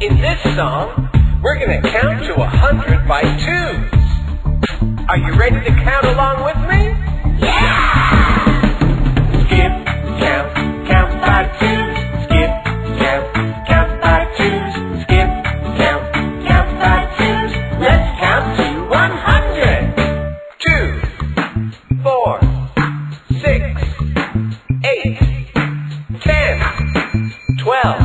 In this song, we're going to count to 100 by twos. Are you ready to count along with me? Yeah! Skip, count by twos. Skip, count by twos. Skip, count by twos. Let's count to 100. 2, 4, 6, 8, 10, 12.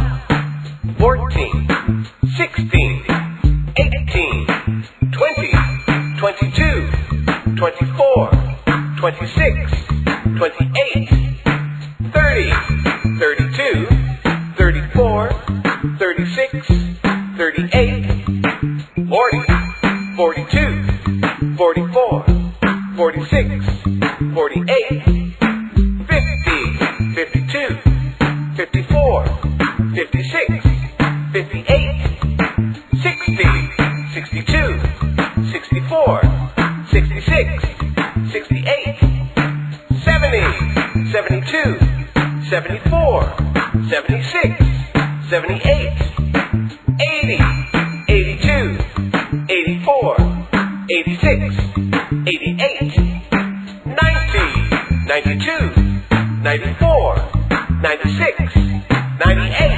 Ninety-eight.